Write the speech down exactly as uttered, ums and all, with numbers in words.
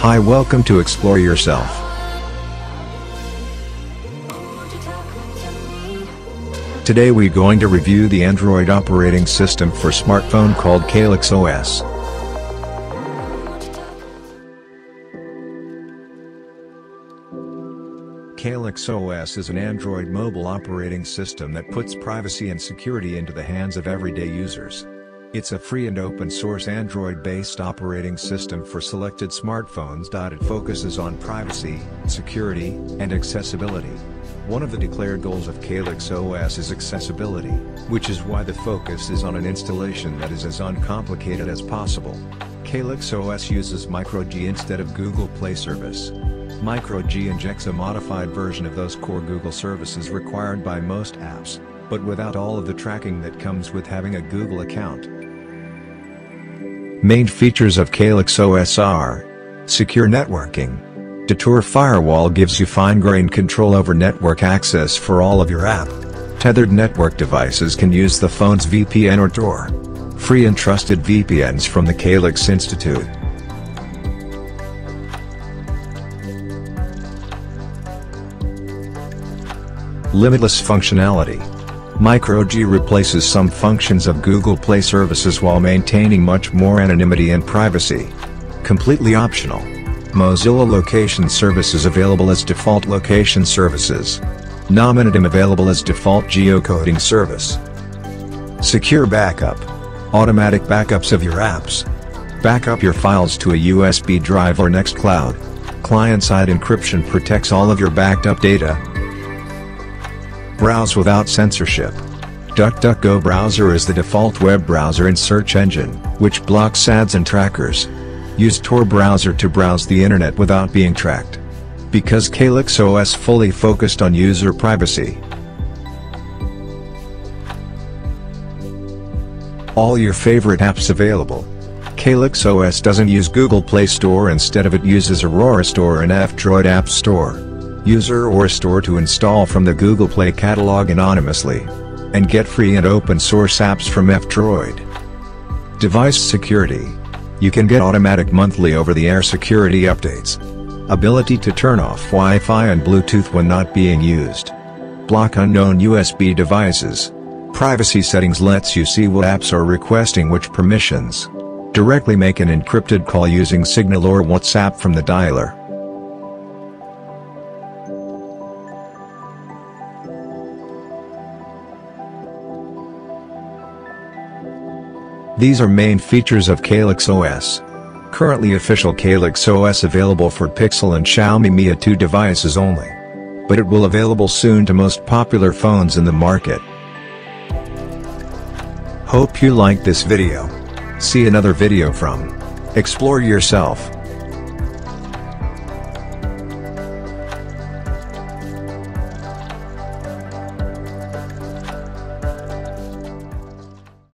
Hi, welcome to Explore Yourself. Today we're going to review the Android operating system for smartphone called CalyxOS. CalyxOS is an Android mobile operating system that puts privacy and security into the hands of everyday users. It's a free and open-source Android-based operating system for selected smartphones. It focuses on privacy, security, and accessibility. One of the declared goals of CalyxOS is accessibility, which is why the focus is on an installation that is as uncomplicated as possible. CalyxOS uses MicroG instead of Google Play service. MicroG injects a modified version of those core Google services required by most apps, but without all of the tracking that comes with having a Google account. Main features of CalyxOS are secure networking. Detour firewall gives you fine-grained control over network access for all of your app. Tethered network devices can use the phone's V P N or Tor. Free and trusted V P Ns from the Calyx Institute. Limitless functionality. MicroG replaces some functions of Google Play services while maintaining much more anonymity and privacy. Completely optional. Mozilla location services available as default location services. Nominatim available as default geocoding service. Secure backup. Automatic backups of your apps. Backup your files to a U S B drive or Nextcloud. Client-side encryption protects all of your backed-up data. Browse without censorship. DuckDuckGo browser is the default web browser and search engine, which blocks ads and trackers. Use Tor browser to browse the internet without being tracked. Because CalyxOS fully focused on user privacy. All your favorite apps available. CalyxOS doesn't use Google Play Store. Instead of it uses Aurora Store and F-Droid App Store. User or store to install from the Google Play catalog anonymously. And get free and open source apps from F-Droid. Device security. You can get automatic monthly over-the-air security updates. Ability to turn off Wi-Fi and Bluetooth when not being used. Block unknown U S B devices. Privacy settings lets you see what apps are requesting which permissions. Directly make an encrypted call using Signal or WhatsApp from the dialer. These are main features of CalyxOS. Currently official CalyxOS available for Pixel and Xiaomi Mi A two devices only. But it will available soon to most popular phones in the market. Hope you liked this video. See another video from Explore Yourself.